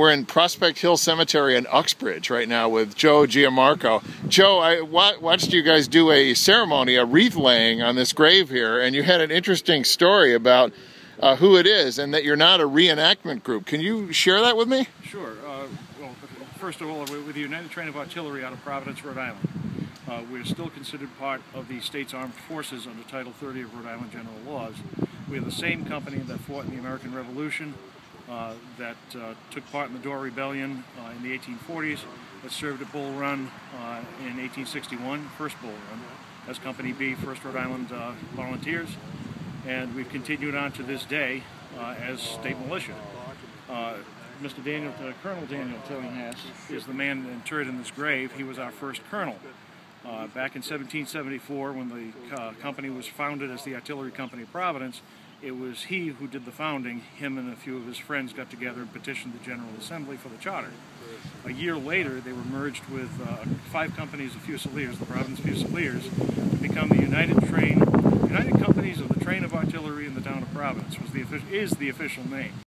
We're in Prospect Hill Cemetery in Uxbridge right now with Joe Giammarco. Joe, I watched you guys do a ceremony, a wreath laying on this grave here, and you had an interesting story about who it is and that you're not a reenactment group. Can you share that with me? Sure. Well, first of all, with the United Train of Artillery out of Providence, Rhode Island, we're still considered part of the state's armed forces under Title 30 of Rhode Island General Laws. We're the same company that fought in the American Revolution, that took part in the Dorr Rebellion in the 1840s, that served at Bull Run in 1861, First Bull Run. That's Company B, First Rhode Island Volunteers. And we've continued on to this day as state militia. Colonel Daniel Tillinghast is the man interred in this grave. He was our first colonel. Back in 1774, when the company was founded as the Artillery Company of Providence, it was he who did the founding. Him and a few of his friends got together and petitioned the General Assembly for the charter. A year later, they were merged with five companies of Fusiliers, the Providence Fusiliers, to become the United Companies of the Train of Artillery in the town of Providence, is the official name.